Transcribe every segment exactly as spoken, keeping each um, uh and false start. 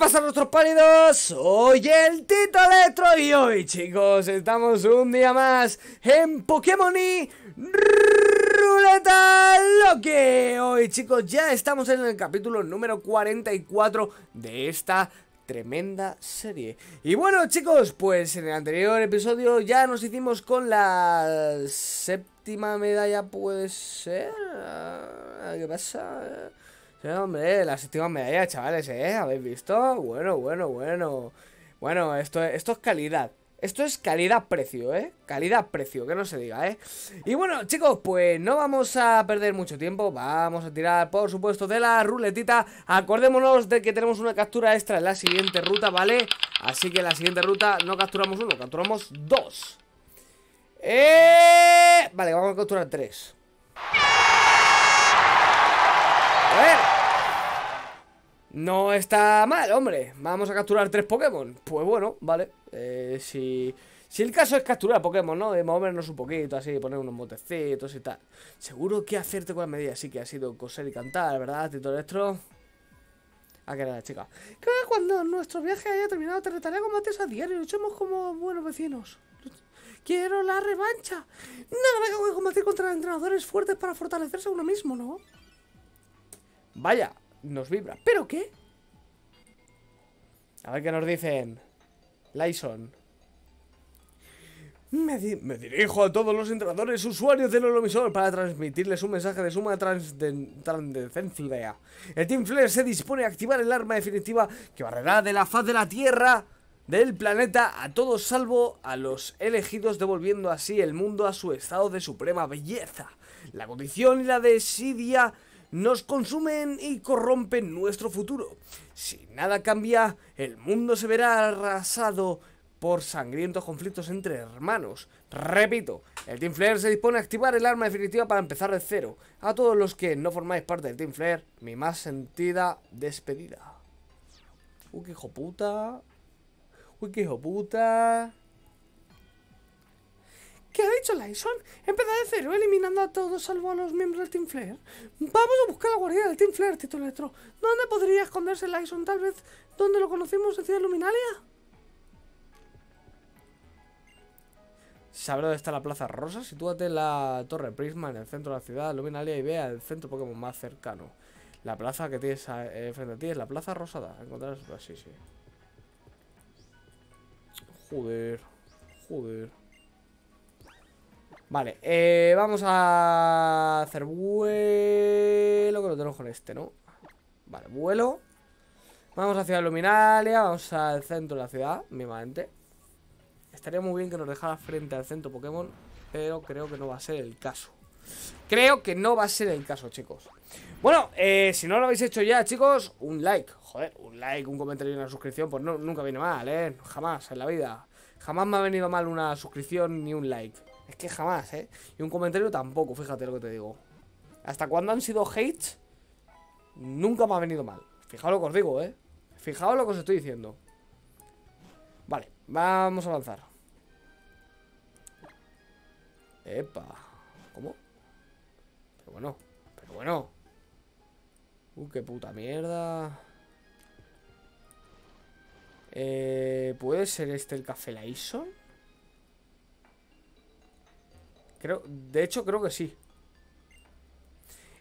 pasa, nuestros pálidos? Soy el Tito Electro y hoy, chicos, estamos un día más en Pokémon y Ruleta Loque. Hoy, chicos, ya estamos en el capítulo número cuarenta y cuatro de esta tremenda serie. Y bueno, chicos, pues en el anterior episodio ya nos hicimos con la séptima medalla, puede ser. ¿Qué pasa? No, hombre, las últimas medallas, chavales, ¿eh? ¿Habéis visto? Bueno, bueno, bueno. Bueno, esto, esto es calidad. Esto es calidad-precio, ¿eh? Calidad-precio, que no se diga, ¿eh? Y bueno, chicos, pues no vamos a perder mucho tiempo. Vamos a tirar, por supuesto, de la ruletita. Acordémonos de que tenemos una captura extra en la siguiente ruta, ¿vale? Así que en la siguiente ruta no capturamos uno, capturamos dos. Eh... Vale, vamos a capturar tres. No está mal, hombre. Vamos a capturar tres Pokémon. Pues bueno, vale. eh, si, si el caso es capturar Pokémon, ¿no? De movernos un poquito, así, poner unos botecitos y tal. Seguro que hacerte con las medidas sí que ha sido coser y cantar, ¿verdad, Tito Electro? Ah, que era la chica. Creo que cuando nuestro viaje haya terminado te retaré a combates a diario. Luchemos como buenos vecinos. Quiero la revancha. Nada mejor que combatir contra entrenadores fuertes para fortalecerse a uno mismo, ¿no? Vaya, nos vibra. ¿Pero qué? A ver qué nos dicen. Lysson. Me, di me dirijo a todos los entrenadores usuarios del holovisor para transmitirles un mensaje de suma trascendencia. El Team Flare se dispone a activar el arma definitiva que barrerá de la faz de la Tierra, del planeta, a todos salvo a los elegidos, devolviendo así el mundo a su estado de suprema belleza. La condición y la desidia nos consumen y corrompen nuestro futuro. Si nada cambia, el mundo se verá arrasado por sangrientos conflictos entre hermanos. Repito, el Team Flare se dispone a activar el arma definitiva para empezar de cero. A todos los que no formáis parte del Team Flare, mi más sentida despedida. Uy, qué hijo puta. Uy, qué hijo puta. ¿Qué ha dicho Lysson? Empezar de cero, eliminando a todos salvo a los miembros del Team Flare. Vamos a buscar la guardia del Team Flare, Tito Electro. ¿Dónde podría esconderse Lysson? Tal vez donde lo conocimos en Ciudad Luminalia. ¿Sabrá dónde está la Plaza Rosa? Sitúate en la Torre Prisma, en el centro de la ciudad Luminalia, y vea el centro Pokémon más cercano. La plaza que tienes a, eh, frente a ti es la Plaza Rosada. Encontrarás... Sí, sí. Joder. Joder. Vale, eh, vamos a hacer vuelo, que lo tenemos con este, ¿no? Vale, vuelo. Vamos a Ciudad Luminalia, vamos al centro de la ciudad, mismamente. Estaría muy bien que nos dejara frente al centro Pokémon, pero creo que no va a ser el caso. Creo que no va a ser el caso, chicos. Bueno, eh, si no lo habéis hecho ya, chicos, un like. Joder, un like, un comentario y una suscripción, pues no, nunca viene mal, ¿eh? Jamás en la vida. Jamás me ha venido mal una suscripción ni un like. Es que jamás, ¿eh? Y un comentario tampoco, fíjate lo que te digo. Hasta cuando han sido hates, nunca me ha venido mal. Fijaos lo que os digo, ¿eh? Fijaos lo que os estoy diciendo. Vale, vamos a avanzar. Epa. ¿Cómo? Pero bueno, pero bueno. Uy, qué puta mierda. Eh, ¿puede ser este el Café Lysol? Creo, de hecho, creo que sí.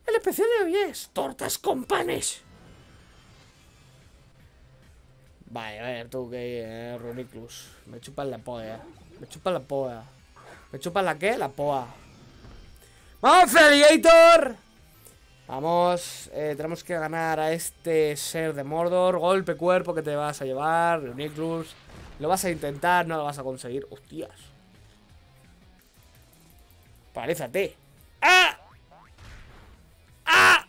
El especial de hoy es tortas con panes. Vale, a ver, tú que eh, Reuniclus. Me chupan la poa. Me chupan la poa. ¿Me chupan la qué? La poa. ¡Vamos, Feliator! Vamos, eh, tenemos que ganar a este ser de Mordor. Golpe cuerpo que te vas a llevar, Reuniclus. Lo vas a intentar, no lo vas a conseguir. Hostias. Paralízate. ¡Ah! ¡Ah!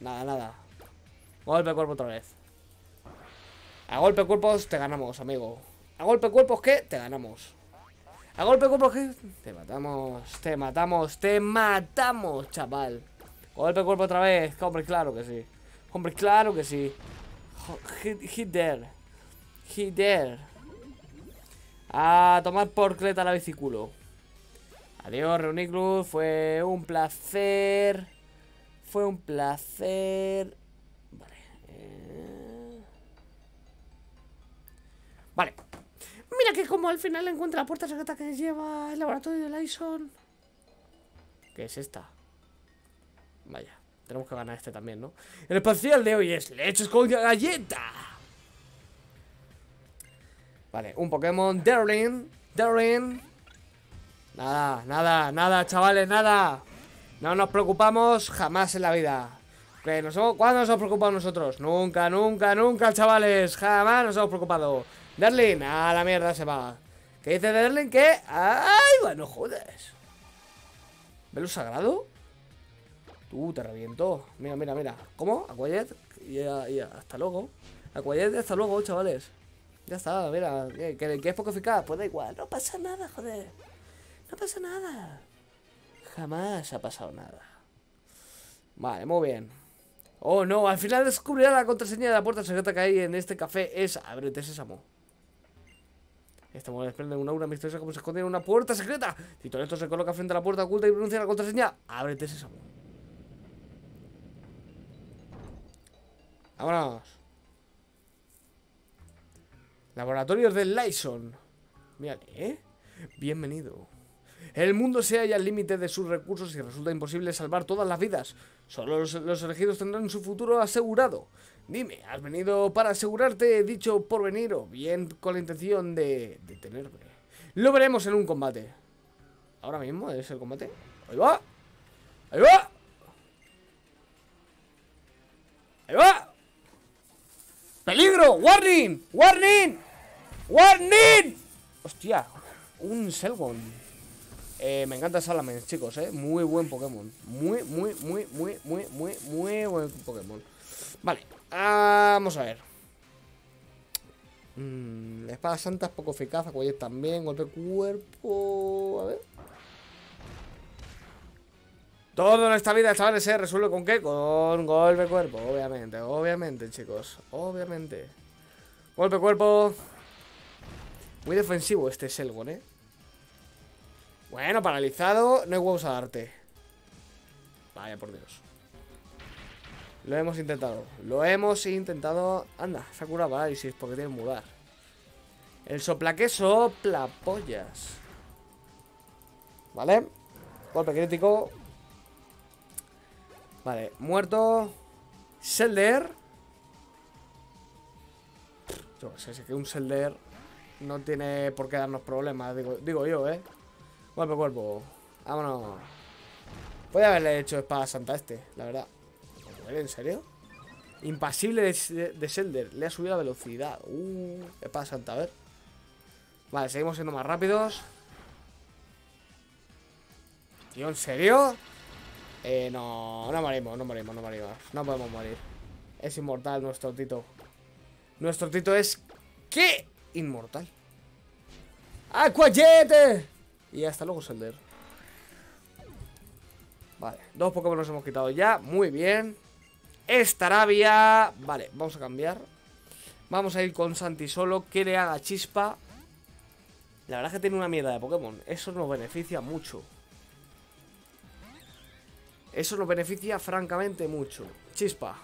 Nada, nada. Golpe de cuerpo otra vez. A golpe de cuerpos te ganamos, amigo. A golpe de cuerpos que te ganamos. A golpe de cuerpos que te matamos, te matamos, te matamos, chaval. Golpe de cuerpo otra vez. Hombre, claro que sí. Hombre, claro que sí. Hit, hit there. Hit there. A tomar por creta la biciculo. Adiós, Reuniclus, fue un placer. Fue un placer. Vale. Eh... Vale. Mira que como al final encuentra la puerta secreta que lleva el laboratorio de Lysol. ¿Qué es esta? Vaya, tenemos que ganar este también, ¿no? El especial de hoy es lechos con galleta. Vale, un Pokémon. Darling, Darling. Nada, nada, nada, chavales, nada. No nos preocupamos jamás en la vida. ¿Que nos hemos, ¿Cuándo nos hemos preocupado nosotros? Nunca, nunca, nunca, chavales. Jamás nos hemos preocupado. Darling, a la mierda se va. ¿Qué dice de Darling? ¿Qué? ¡Ay, bueno, jodes! ¿Velo sagrado? Tú, te reviento. Mira, mira, mira. ¿Cómo? Aquayet. Ya, ya, hasta luego. Aquayet, hasta luego, chavales. Ya está, mira. ¿Que, que es poco eficaz? Pues da igual. No pasa nada, joder. No pasa nada. Jamás ha pasado nada. Vale, muy bien. Oh no, al final descubrirá la contraseña de la puerta secreta que hay en este café. Es ábrete, sésamo. Este modo desprende una aura misteriosa como se esconde en una puerta secreta. Tito Electro se coloca frente a la puerta oculta y pronuncia la contraseña. Ábrete, sésamo. Vámonos. Laboratorios de Lysson. Mírale, ¿eh? Bienvenido. El mundo se halla al límite de sus recursos y resulta imposible salvar todas las vidas. Solo los, los elegidos tendrán su futuro asegurado. Dime, ¿has venido para asegurarte dicho porvenir o bien con la intención de detenerme? Lo veremos en un combate. ¿Ahora mismo es el combate? ¡Ahí va! ¡Ahí va! ¡Ahí va! ¡Peligro! ¡Warning! ¡Warning! ¡Warning! ¡Hostia! Un Shelgon. Eh, me encanta Salamence, chicos, eh. Muy buen Pokémon. Muy, muy, muy, muy, muy, muy, muy buen Pokémon. Vale, vamos a ver. Mm, Espada Santa es poco eficaz. Acuellas también. Golpe cuerpo. A ver. Todo en esta vida, chavales, se resuelve con qué? Con golpe cuerpo. Obviamente, obviamente, chicos. Obviamente. Golpe cuerpo. Muy defensivo este Shelgon, eh. Bueno, paralizado, no hay huevos a darte. Vaya, por Dios. Lo hemos intentado. Lo hemos intentado. Anda, se ha curado parálisis porque tiene que mudar. El soplaque sopla pollas. Vale. Golpe crítico. Vale, muerto. Shelder. Yo no sé, sé que un Shelder no tiene por qué darnos problemas. Digo, digo yo, eh. Golpe cuerpo. Vámonos. Podría haberle hecho espada santa a este, la verdad. ¿En serio? Impasible de, de Shelder. Le ha subido la velocidad. Uh, espada santa, a ver. Vale, seguimos siendo más rápidos. Tío, ¿en serio? Eh, no, no morimos, no morimos, no morimos. No podemos morir. Es inmortal nuestro Tito. Nuestro Tito es... ¿Qué? Inmortal. ¡Aquayete! Y hasta luego, Shelder. Vale, dos Pokémon nos hemos quitado ya. Muy bien. Estarabia. Vale, vamos a cambiar. Vamos a ir con Santi solo. Que le haga chispa. La verdad es que tiene una mierda de Pokémon. Eso nos beneficia mucho. Eso nos beneficia francamente mucho. Chispa.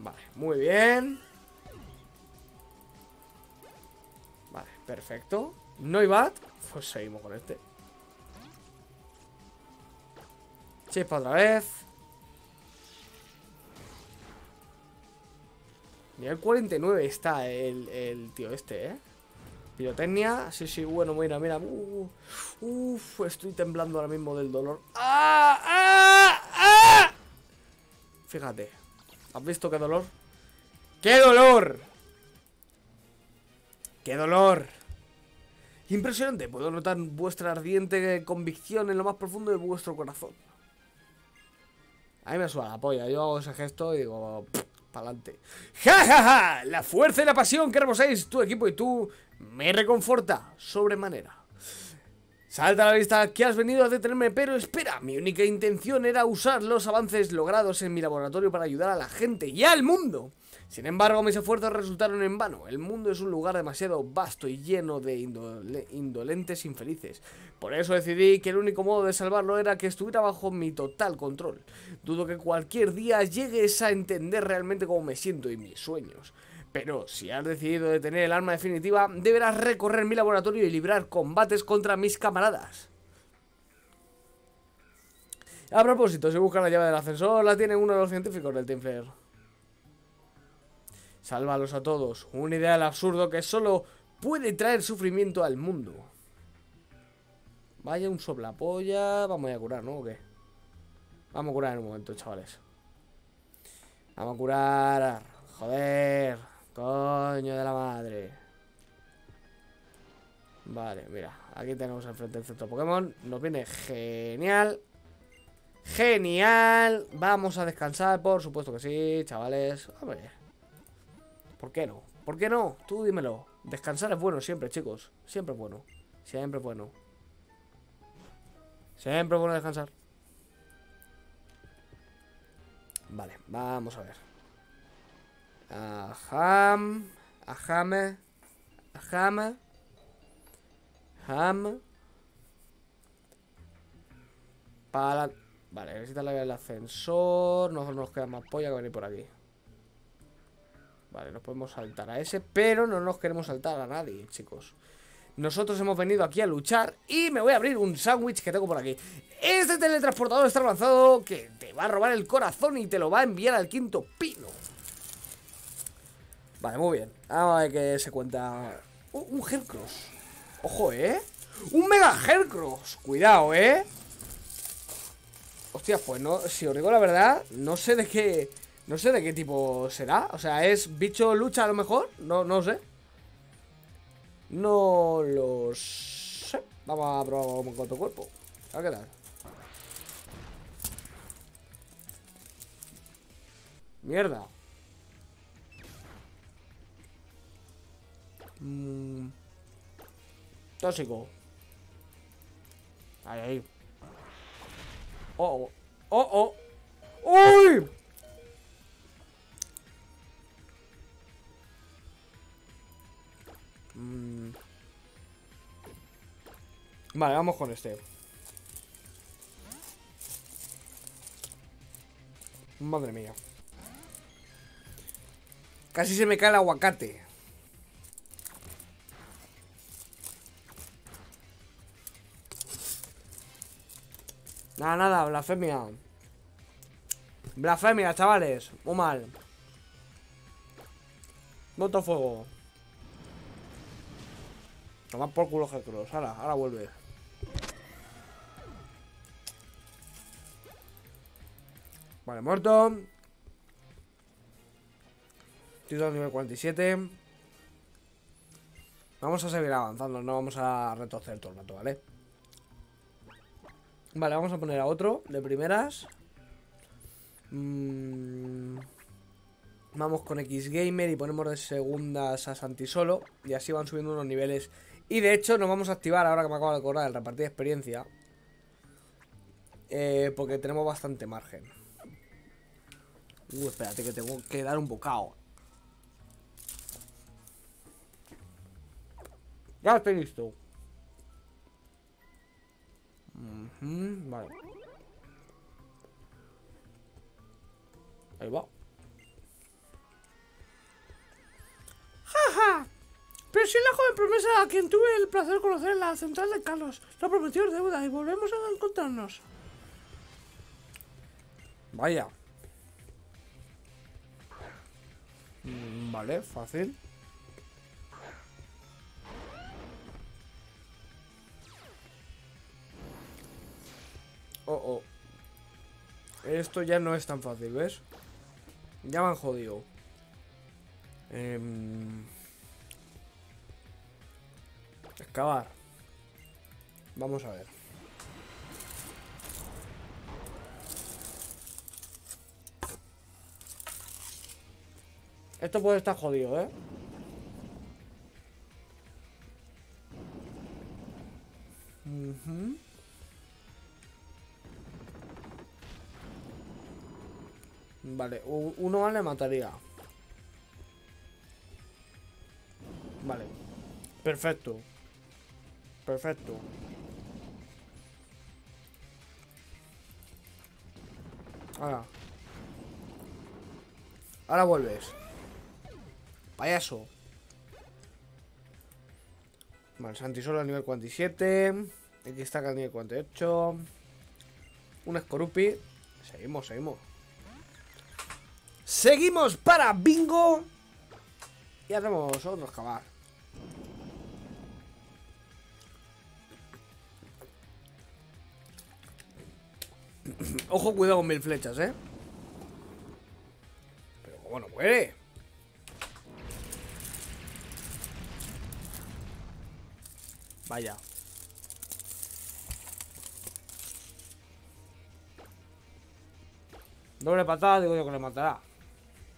Vale, muy bien. Perfecto. Noibat. Pues seguimos con este. Chispa otra vez. Nivel cuarenta y nueve está el, el tío este, ¿eh? Pirotecnia. Sí, sí, bueno, mira, mira. Uh, uf, estoy temblando ahora mismo del dolor. ¡Ah! ¡Ah! ¡Ah! Fíjate. ¿Has visto qué dolor? ¡Qué dolor! ¡Qué dolor! Impresionante, puedo notar vuestra ardiente convicción en lo más profundo de vuestro corazón. A mí me suena la polla, yo hago ese gesto y digo, pa'lante. ¡Ja, ja, ja! La fuerza y la pasión que rebosáis tu equipo y tú me reconforta sobremanera. Salta a la vista que has venido a detenerme, pero espera, mi única intención era usar los avances logrados en mi laboratorio para ayudar a la gente y al mundo. Sin embargo, mis esfuerzos resultaron en vano. El mundo es un lugar demasiado vasto y lleno de indole- indolentes infelices. Por eso decidí que el único modo de salvarlo era que estuviera bajo mi total control. Dudo que cualquier día llegues a entender realmente cómo me siento y mis sueños. Pero si has decidido detener el arma definitiva, deberás recorrer mi laboratorio y librar combates contra mis camaradas. A propósito, si buscan la llave del ascensor, la tiene uno de los científicos del Team Flare. Sálvalos a todos, un ideal absurdo que solo puede traer sufrimiento al mundo. Vaya un soplapolla. Vamos a curar, ¿no? ¿O qué? Vamos a curar en un momento, chavales. Vamos a curar. Joder. Coño de la madre. Vale, mira, aquí tenemos enfrente el centro Pokémon. Nos viene genial. Genial. Vamos a descansar, por supuesto que sí, chavales. A ver. ¿Por qué no? ¿Por qué no? Tú dímelo. Descansar es bueno siempre, chicos. Siempre es bueno. Siempre es bueno. Siempre es bueno descansar. Vale, vamos a ver. Ajam, ajame, ajame, ham, para. Vale, necesita la vía del ascensor. No nos queda más polla que venir por aquí. Vale, nos podemos saltar a ese, pero no nos queremos saltar a nadie, chicos. Nosotros hemos venido aquí a luchar. Y me voy a abrir un sándwich que tengo por aquí. Este teletransportador está avanzado, que te va a robar el corazón y te lo va a enviar al quinto pino. Vale, muy bien. Vamos a ver qué se cuenta. Uh, un Heracross. Ojo, ¿eh? ¡Un Mega Heracross! Cuidado, ¿eh? Hostia, pues no. Si os digo la verdad, no sé de qué. No sé de qué tipo será. O sea, ¿es bicho lucha a lo mejor? No, no sé. No lo sé. Vamos a probar con tu cuerpo. A ver qué tal. Mierda. Mm. Tóxico. Ahí, ahí. Oh, oh, oh, oh. ¡Uy! Mm. Vale, vamos con este. Madre mía. Casi se me cae el aguacate. Nada, nada, blasfemia. Blasfemia, chavales. Muy mal. Boto fuego. Toma por culo Heracross. Ahora, ahora vuelve. Vale, muerto. Tito nivel cuarenta y siete. Vamos a seguir avanzando. No vamos a retorcer todo el rato, ¿vale? Vale, vamos a poner a otro de primeras. Mm. Vamos con X-Gamer y ponemos de segundas a Santisolo. Y así van subiendo unos niveles. Y de hecho nos vamos a activar, ahora que me acabo de acordar, el repartir experiencia. Eh, porque tenemos bastante margen. Uh, espérate que tengo que dar un bocado. Ya estoy listo. Mm-hmm, vale. Ahí va. ¡Jaja! Ja. Pero si la joven promesa a quien tuve el placer de conocer en la central de Carlos la prometió en deuda y volvemos a encontrarnos. Vaya. Mm, vale, fácil. Oh, oh. Esto ya no es tan fácil, ¿ves? Ya me han jodido. Eh... Excavar. Vamos a ver. Esto puede estar jodido, ¿eh? Mm. Uh-huh. Vale, uno más le mataría. Vale. Perfecto. Perfecto. Ahora. Ahora vuelves. Payaso. Vale, Santisol al nivel cuarenta y siete. X-Tac al nivel cuarenta y ocho. Un Escorupi. Seguimos, seguimos. Seguimos para bingo. Y hacemos otro excavar. Ojo, cuidado con mil flechas, eh. Pero bueno, muere. Vaya. Doble patada, digo yo que le matará.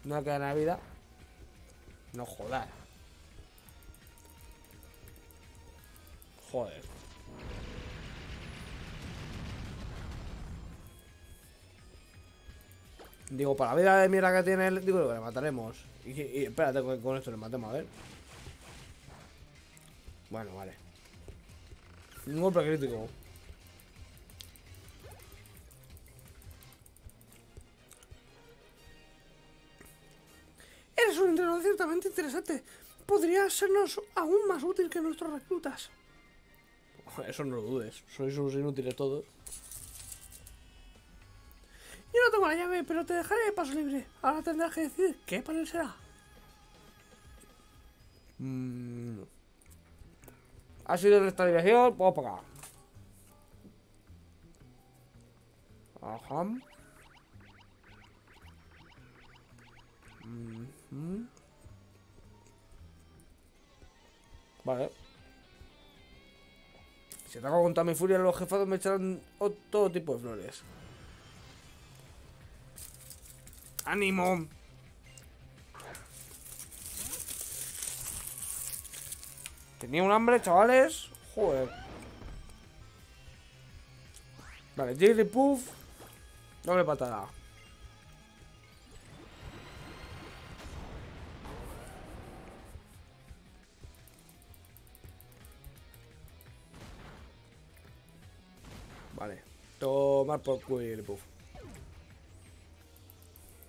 No queda nada de vida. No jodas. Joder. Digo, para la vida de mierda que tiene él, digo que le mataremos. Y, y espérate, con, con esto le matemos, a ver. Bueno, vale. Un golpe crítico. Eres un entrenador ciertamente interesante. Podría sernos aún más útil que nuestros reclutas. Eso no lo dudes. Sois unos inútiles todos. Yo no tengo la llave, pero te dejaré de paso libre. Ahora tendrás que decidir qué panel será. Mm. Ha sido nuestra dirección. Vamos para acá. Ajá. Mm-hmm. Vale. Si ataco con toda mi furia, los jefados me echarán todo tipo de flores. ¡Ánimo! Tenía un hambre, chavales. Joder. Vale, Jigglypuff. Doble patada. Vale. Tomar por culo Jigglypuff.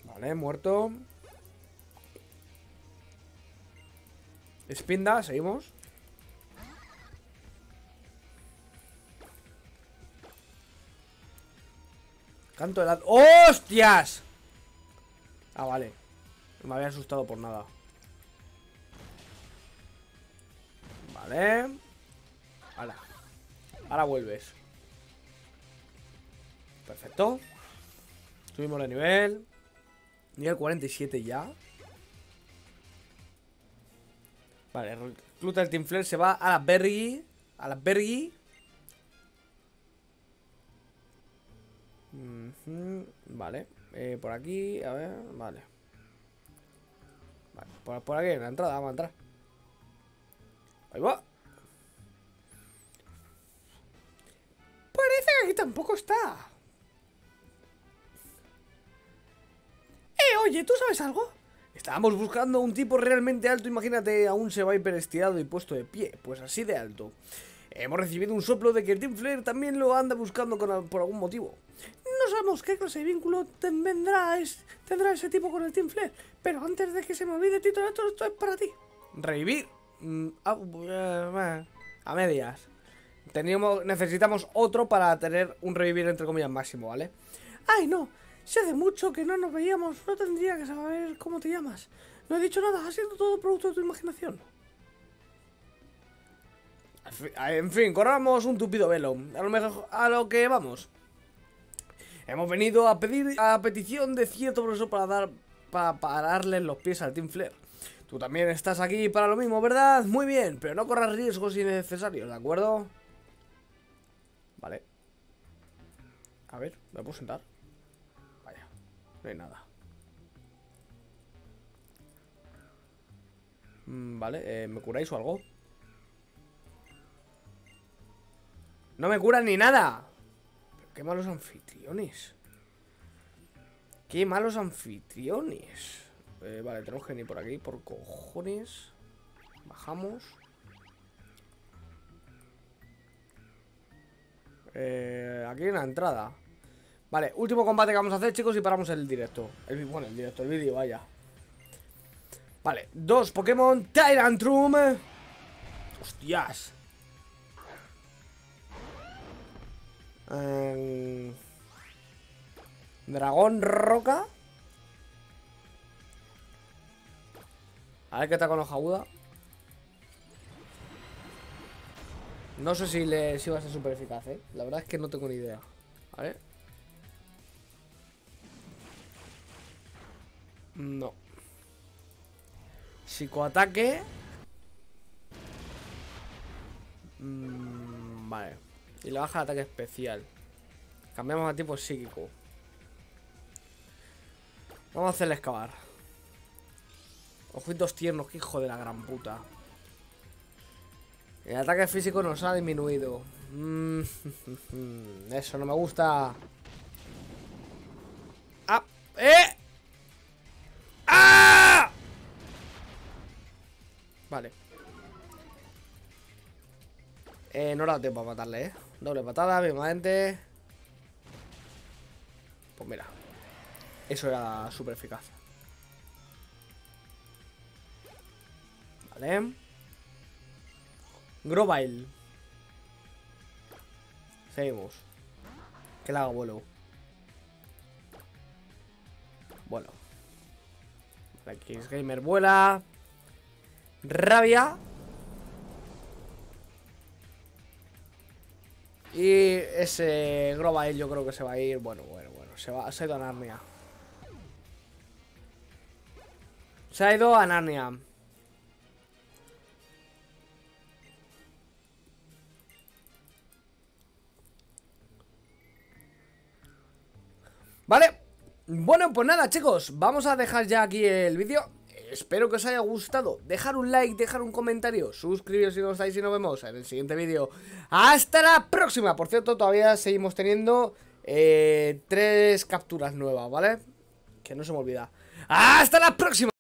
Vale, muerto. Spinda, seguimos. Canto de la... ¡Hostias! Ah, vale. No me había asustado por nada. Vale. Ahora. Ahora vuelves. Perfecto. Subimos de nivel. Nivel cuarenta y siete ya. Vale, recluta del Team Flare se va a la Bergy. A la Bergy. Vale, eh, por aquí, a ver, vale. Vale, por, por aquí en la entrada, vamos a entrar. Ahí va. Parece que aquí tampoco está. Eh, oye, ¿tú sabes algo? Estábamos buscando un tipo realmente alto, imagínate a un Seviper estirado y puesto de pie, pues así de alto. Hemos recibido un soplo de que el Team Flare también lo anda buscando con, por algún motivo. No sabemos qué clase de vínculo tendrá, es, tendrá ese tipo con el Team Flare, pero antes de que se me olvide, Tito, esto, esto es para ti. Revivir. Mm, a, uh, a medias. Teníamos, necesitamos otro para tener un revivir entre comillas máximo, ¿vale? Ay, no. Si hace mucho que no nos veíamos, no tendría que saber cómo te llamas. No he dicho nada, ha sido todo producto de tu imaginación. En fin, corramos un tupido velo. A lo mejor a lo que vamos. Hemos venido a pedir a petición de cierto profesor para dar para pararle los pies al Team Flare. Tú también estás aquí para lo mismo, ¿verdad? Muy bien, pero no corras riesgos innecesarios, ¿de acuerdo? Vale. A ver, ¿me puedo sentar? Vaya, no hay nada. Vale, eh, ¿me curáis o algo? No me curan ni nada. Pero qué malos anfitriones. Qué malos anfitriones. Eh, vale, tenemos que venir por aquí, por cojones. Bajamos. Eh, aquí hay una entrada. Vale, último combate que vamos a hacer, chicos, y paramos el directo. El, bueno, el directo, el vídeo, vaya. Vale, dos Pokémon Tyrantrum. Hostias. Um, Dragón Roca. A ver qué tal con hoja aguda. No sé si, le, si va a ser súper eficaz, ¿eh? La verdad es que no tengo ni idea. ¿Vale? No. Psicoataque. Mm, vale. Y le baja el ataque especial. Cambiamos a tipo psíquico. Vamos a hacerle excavar. Ojitos tiernos, que hijo de la gran puta. El ataque físico nos ha disminuido. Mm, eso no me gusta. ¡Ah! ¡Eh! ¡Ah! Vale. Eh, no era tiempo a matarle, ¿eh? Doble patada, misma gente. Pues mira. Eso era súper eficaz. Vale. Grobael. Seguimos. Que le haga vuelo. Vuelo. La X Gamer vuela. Rabia. Y ese Grobael yo creo que se va a ir. Bueno, bueno, bueno. Se va, se ha ido a Narnia. Se ha ido a Narnia. Vale, bueno, pues nada, chicos, vamos a dejar ya aquí el vídeo. Espero que os haya gustado. Dejar un like, dejar un comentario, suscribiros si no estáis y nos vemos en el siguiente vídeo. ¡Hasta la próxima! Por cierto, todavía seguimos teniendo eh, tres capturas nuevas, ¿vale? Que no se me olvida. ¡Hasta la próxima!